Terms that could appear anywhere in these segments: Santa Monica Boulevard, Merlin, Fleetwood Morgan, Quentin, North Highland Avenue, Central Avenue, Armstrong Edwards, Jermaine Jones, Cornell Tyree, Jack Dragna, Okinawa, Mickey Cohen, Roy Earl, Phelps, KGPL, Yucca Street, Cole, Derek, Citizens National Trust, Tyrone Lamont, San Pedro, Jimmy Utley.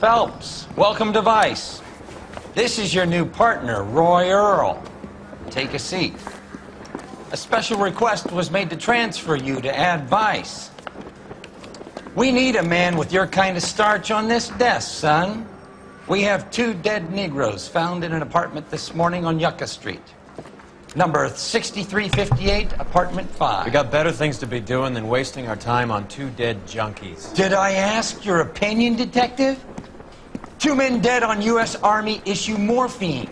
Phelps, welcome to Vice. This is your new partner, Roy Earl. Take a seat. A special request was made to transfer you to Ad Vice. We need a man with your kind of starch on this desk, son. We have two dead Negroes found in an apartment this morning on Yucca Street. Number 6358, apartment 5. We got better things to be doing than wasting our time on two dead junkies. Did I ask your opinion, Detective? Two men dead on U.S. Army issue morphine.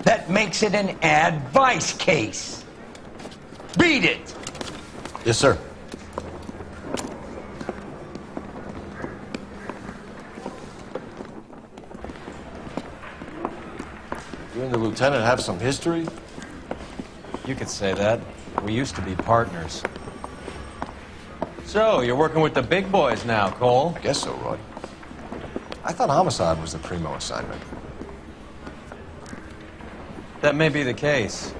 That makes it an Ad Vice case. Beat it! Yes, sir. You and the lieutenant have some history? You could say that. We used to be partners. So, you're working with the big boys now, Cole? I guess so, Roy. I thought homicide was the primo assignment. That may be the case.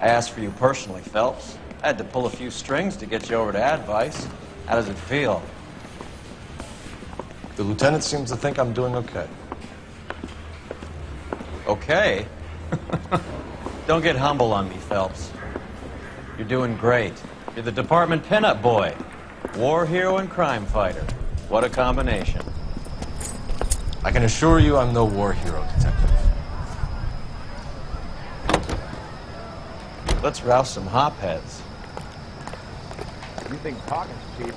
I asked for you personally, Phelps. I had to pull a few strings to get you over to Ad Vice. How does it feel? The lieutenant seems to think I'm doing okay. Okay? Don't get humble on me, Phelps. You're doing great. You're the department pinup boy. War hero and crime fighter. What a combination. I can assure you I'm no war hero, Detective. Let's rouse some hopheads. You've been talking, Chief.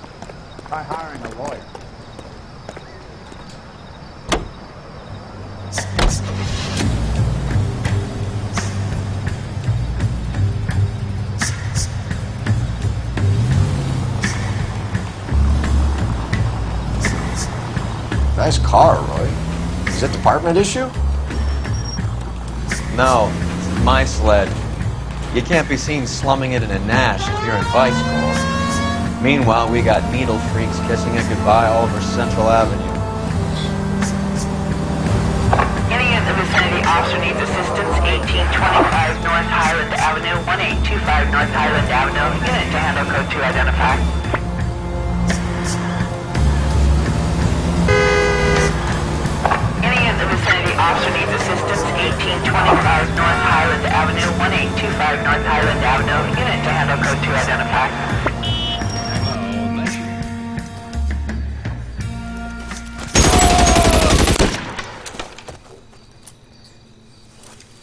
Try hiring a lawyer. Nice car, Roy. Is it department issue? No, it's my sled. You can't be seen slumming it in a Nash if you're in Vice, Cole. Meanwhile, we got needle freaks kissing it goodbye all over Central Avenue. Any in the vicinity officer needs assistance. 1825 North Highland Avenue, 1825 North Highland Avenue. Unit to handle code 2 identify. Officer needs assistance, 1825 North Highland Avenue, 1825 North Highland Avenue, unit to handle code 2 identify.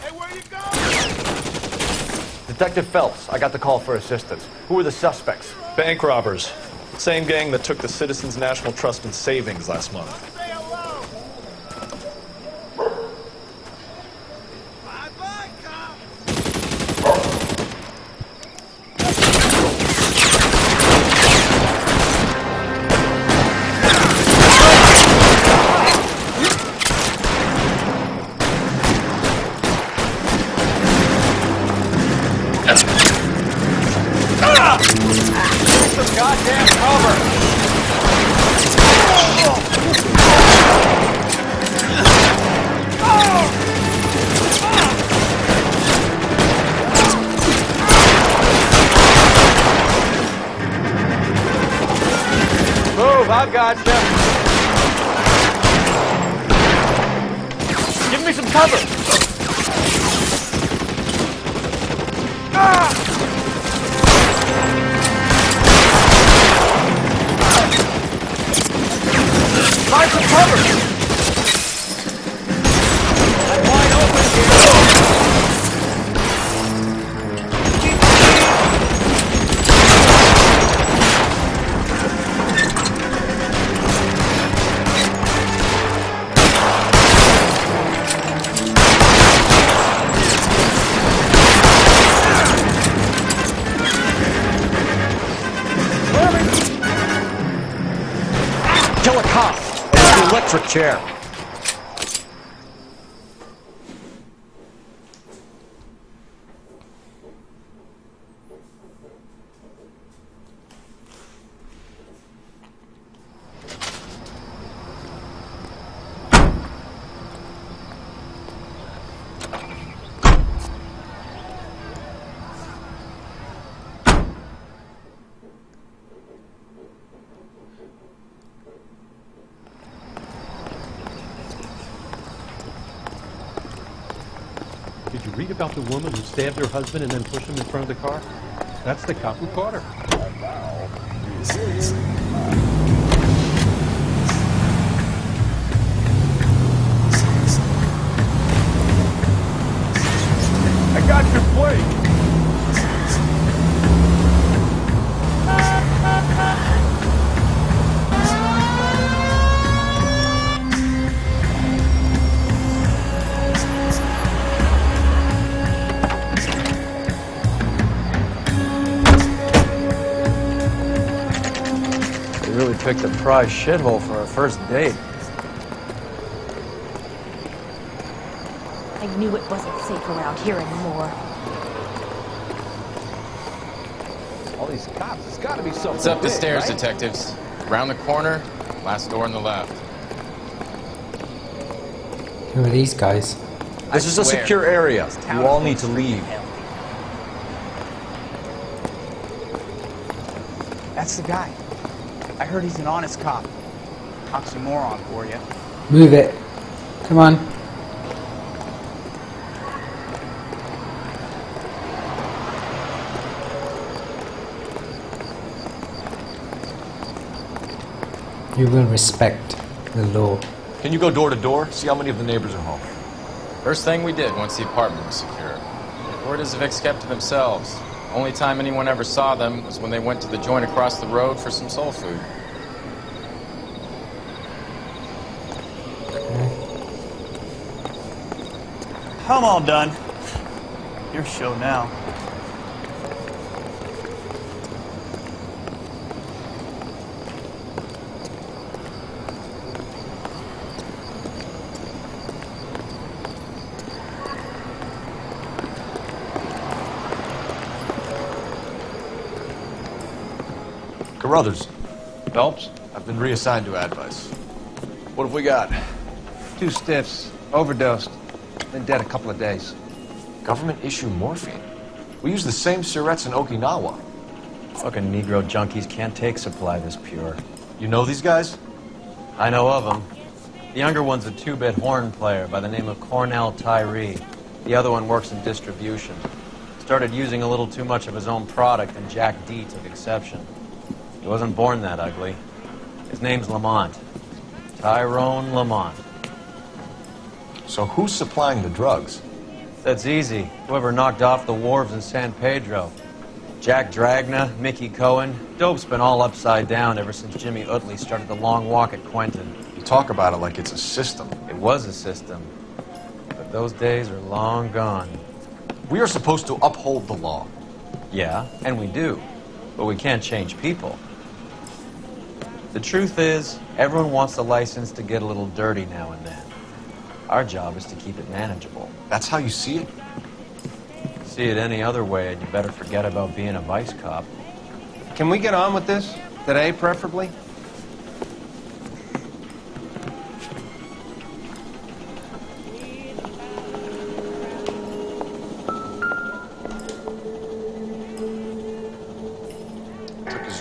Hey, where you going? Detective Phelps, I got the call for assistance. Who are the suspects? Bank robbers. Same gang that took the Citizens National Trust and savings last month. Chair. Did you read about the woman who stabbed her husband and then pushed him in front of the car? That's the cop who caught her. This is... I got your plate! Picked a prize shithole for our first date. I knew it wasn't safe around here anymore. All these cops, it's gotta be something. It's up the stairs, right? Detectives. Around the corner, last door on the left. Who are these guys? This is a secure area. You all need to leave. That's the guy. I heard he's an honest cop. Oxymoron for you. Move it. Come on. You will respect the law. Can you go door to door? See how many of the neighbors are home. First thing we did once the apartment was secure. The Cordes of Vicks kept to themselves. Only time anyone ever saw them was when they went to the joint across the road for some soul food. Okay. I'm all done. Your show now. Brothers. Phelps? I've been reassigned to Advice. What have we got? 2 stiffs. Overdosed. Been dead a couple of days. Government issue morphine? We use the same syrettes in Okinawa. Fucking Negro junkies can't take supply this pure. You know these guys? I know of them. The younger one's a 2-bit horn player by the name of Cornell Tyree. The other one works in distribution. Started using a little too much of his own product and Jack D took exception. He wasn't born that ugly. His name's Lamont. Tyrone Lamont. So who's supplying the drugs? That's easy. Whoever knocked off the wharves in San Pedro. Jack Dragna, Mickey Cohen. Dope's been all upside down ever since Jimmy Utley started the long walk at Quentin. You talk about it like it's a system. It was a system. But those days are long gone. We are supposed to uphold the law. Yeah, and we do. But we can't change people. The truth is, everyone wants a license to get a little dirty now and then. Our job is to keep it manageable. That's how you see it? See it any other way, and you better forget about being a vice cop. Can we get on with this? Today, preferably?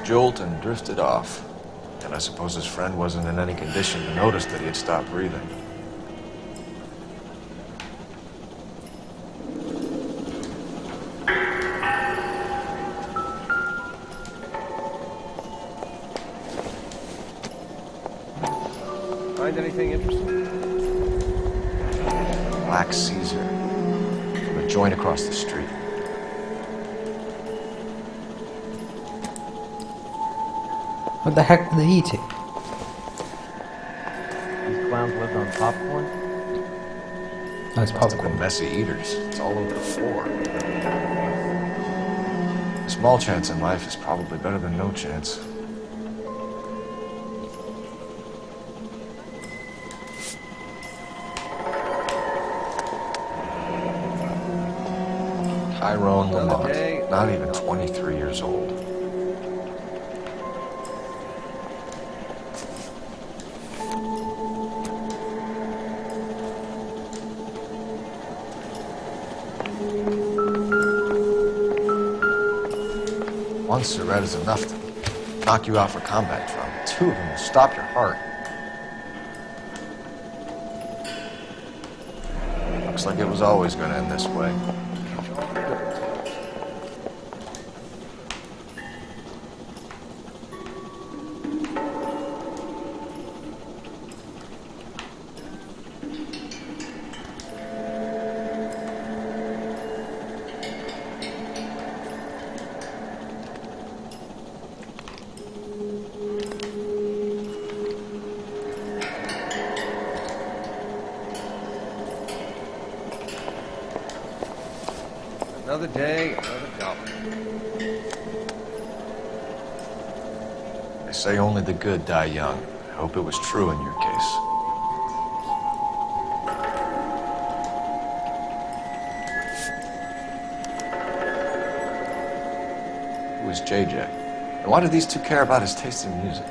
Jolt and drifted off, and I suppose his friend wasn't in any condition to notice that he had stopped breathing. Find anything interesting? Black Caesar, from a joint across the street. What the heck were they eating? These clowns lived on popcorn? That's popcorn. Messy eaters. It's all over the floor. A small chance in life is probably better than no chance. Tyrone Lamont, not even 23 years old. One Surette is enough to knock you out for combat drum. 2 of them will stop your heart. Looks like it was always going to end this way. Another day, another dollar. They say only the good die young. I hope it was true in your case. It was JJ. And why did these two care about his taste in music?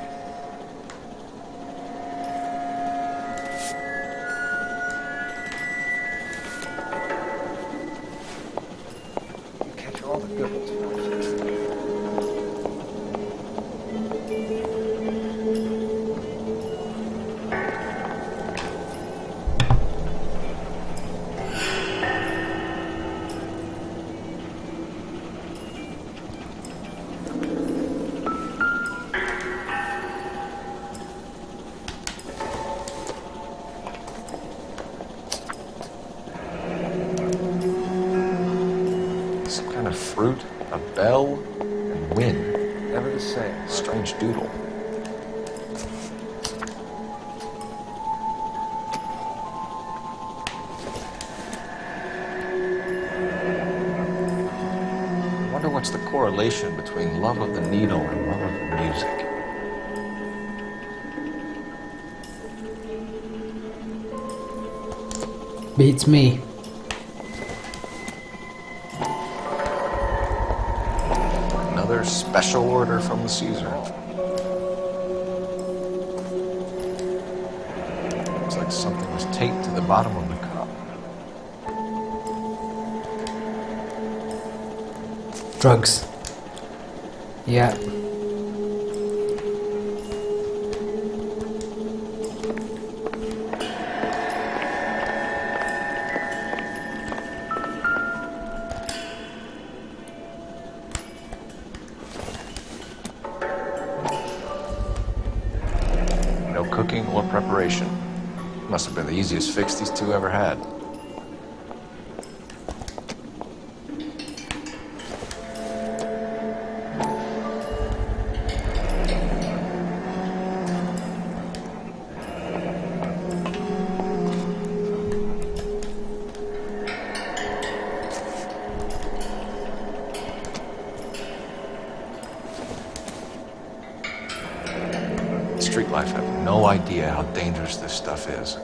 Between love of the needle and love of music. Beats me. Another special order from the Caesar. Looks like something was taped to the bottom of the cup. Drugs. Yeah. No cooking or preparation. Must have been the easiest fix these two ever had. How dangerous this stuff is. A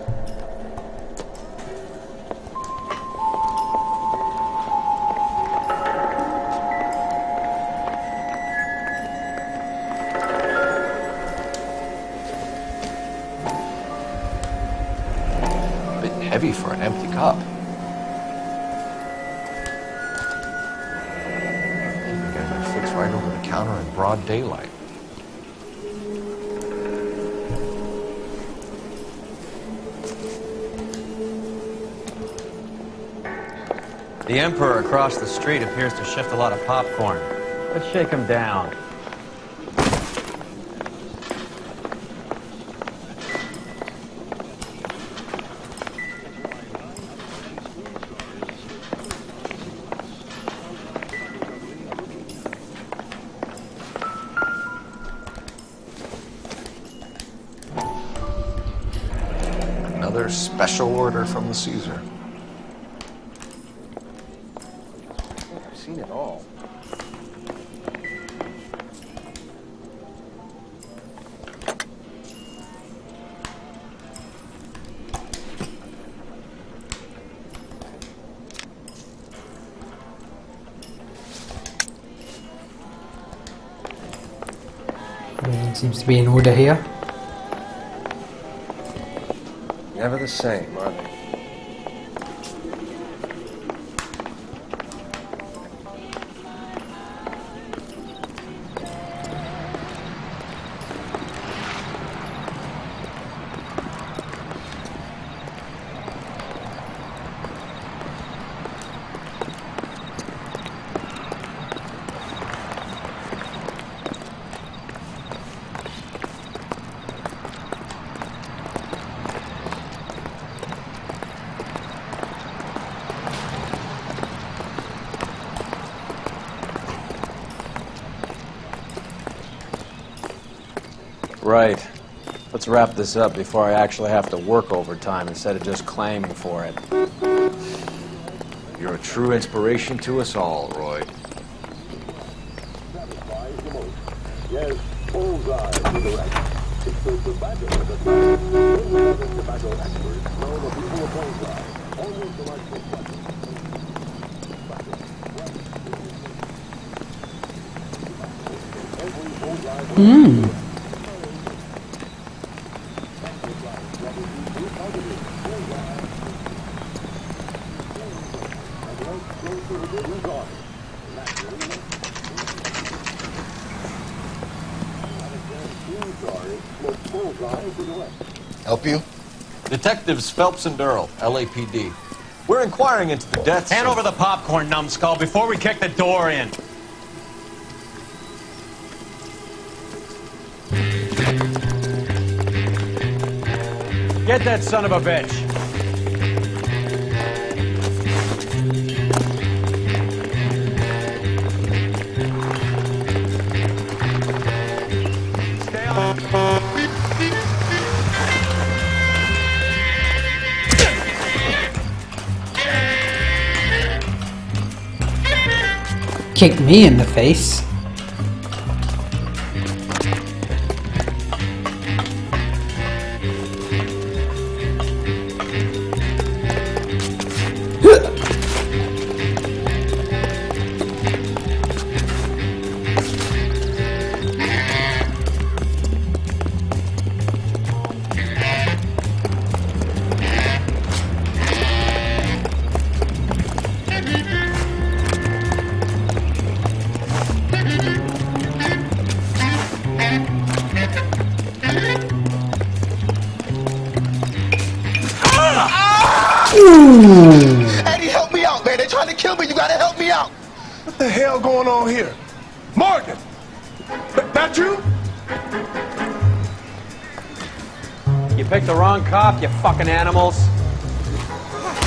bit heavy for an empty cup. Keeping it fixed right over the counter in broad daylight. The Emperor across the street appears to shift a lot of popcorn. Let's shake him down. Another special order from the Caesar. Seems to be in order here. Never the same, are they? right. Let's wrap this up before I actually have to work overtime instead of just claiming for it. You're a true inspiration to us all, Roy. Yes, bullseye to the right. It's the tobacco of the tobacco experts know the people of bullseye. Only delightful tobacco. Mmm. Help you? Detectives Phelps and Durrell, LAPD. We're inquiring into the deaths. Hand over the popcorn, numbskull, before we kick the door in. Get that son of a bitch. Stay on. Kick me in the face. Cop, you fucking animals. I'm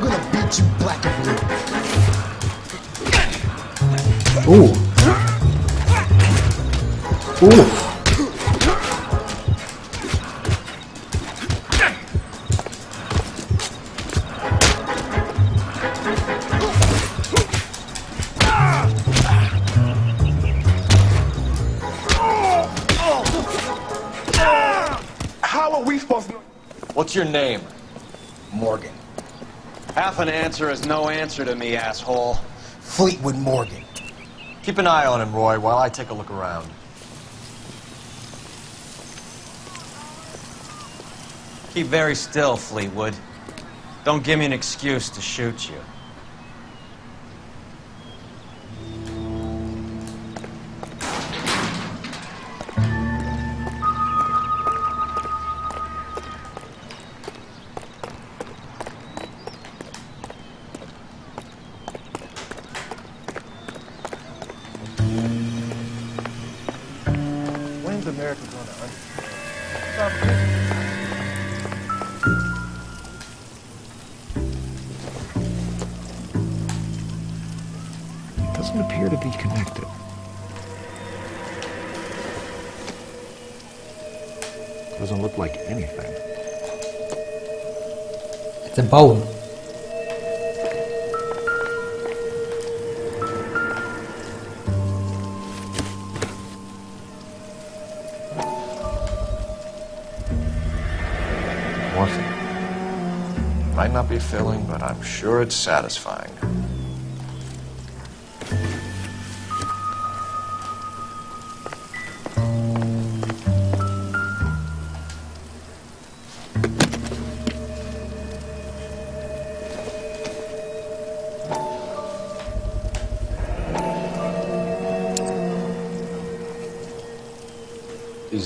gonna beat you black and blue. Ooh. Ooh. What's your name? Morgan. Half an answer is no answer to me, asshole. Fleetwood Morgan. Keep an eye on him, Roy, while I take a look around. Keep very still, Fleetwood. Don't give me an excuse to shoot you. Bowl. Morphine. Might not be filling, but I'm sure it's satisfying.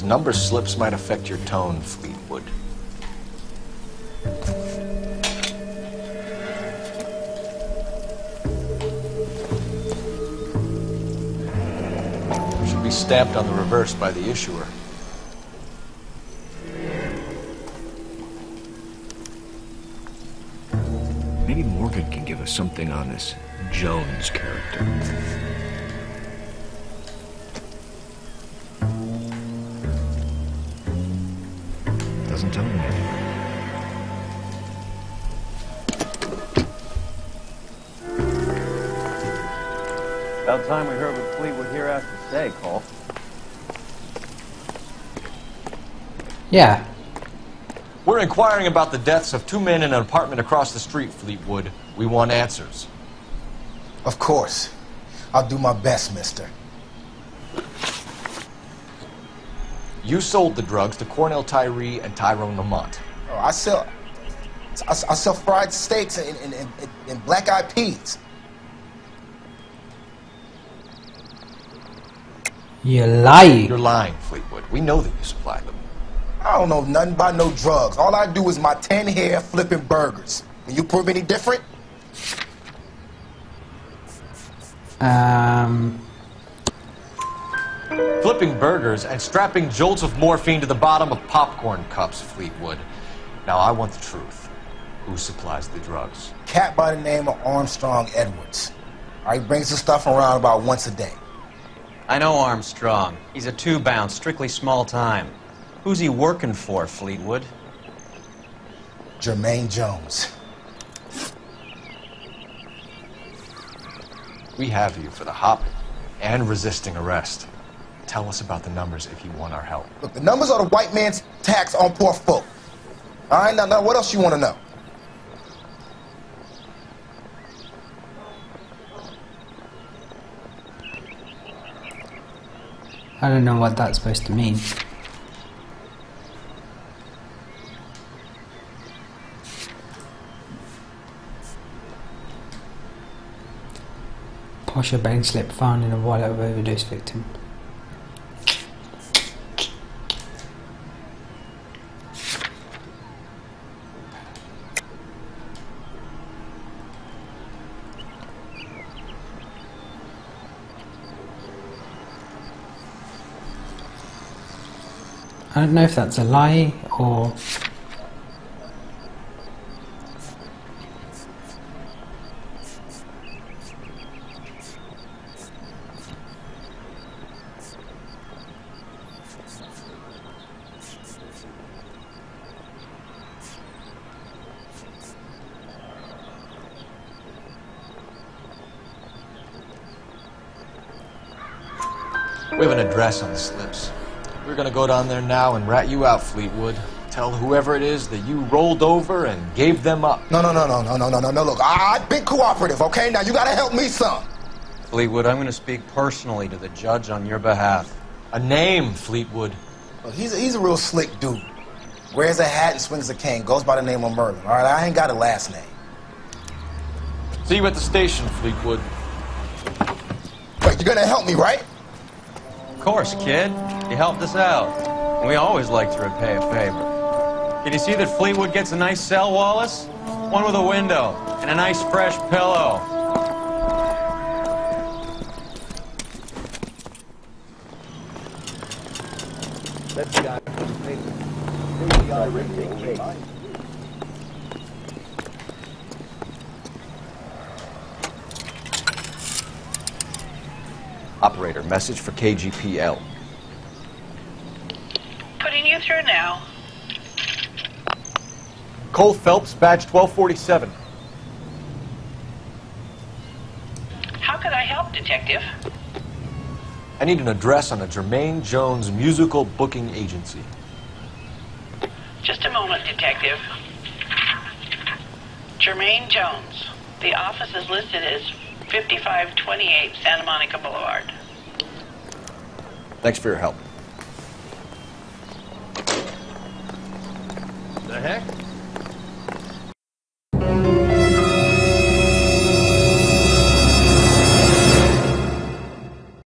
Number slips might affect your tone, Fleetwood. It should be stamped on the reverse by the issuer. Maybe Morgan can give us was something on this Jones character. Doesn't tell me anything. About time we heard what Fleetwood here has to say, Cole. Yeah. We're inquiring about the deaths of two men in an apartment across the street, Fleetwood. We want answers. Of course. I'll do my best, mister. You sold the drugs to Cornell Tyree and Tyrone Lamont. Oh, I sell fried steaks and black-eyed peas. You're lying. You're lying, Fleetwood. We know that you supplied them. I don't know nothing about no drugs. All I do is my 10-hair flipping burgers. Can you prove any different? Flipping burgers and strapping jolts of morphine to the bottom of popcorn cups, Fleetwood. Now, I want the truth. Who supplies the drugs? Cat by the name of Armstrong Edwards. All right, he brings the stuff around about once a day. I know Armstrong. He's a two-bounce, strictly small time. Who's he working for, Fleetwood? Jermaine Jones. We have you for the hopping and resisting arrest. Tell us about the numbers if you want our help. Look, the numbers are the white man's tax on poor folk. All right, now what else you want to know? I don't know what that's supposed to mean. Posher bank slip found in a wallet of overdose victim. I don't know if that's a lie or... We have an address on the slips. We're gonna go down there now and rat you out, Fleetwood. Tell whoever it is that you rolled over and gave them up. No, look, I've been cooperative, okay? Now you gotta help me some. Fleetwood, I'm gonna speak personally to the judge on your behalf. A name, Fleetwood. Well, he's a real slick dude. Wears a hat and swings a cane. Goes by the name of Merlin, all right? I ain't got a last name. See you at the station, Fleetwood. Wait, you're gonna help me, right? Of course, kid. You helped us out, and we always like to repay a favor. Did you see that Fleetwood gets a nice cell, Wallace? One with a window and a nice fresh pillow. That's the guy from the paper. Here's the guy written in case. Operator, message for KGPL. Through now. Cole Phelps, badge 1247. How could I help, Detective? I need an address on a Jermaine Jones musical booking agency. Just a moment, Detective. Jermaine Jones. The office is listed as 5528 Santa Monica Boulevard. Thanks for your help. The heck?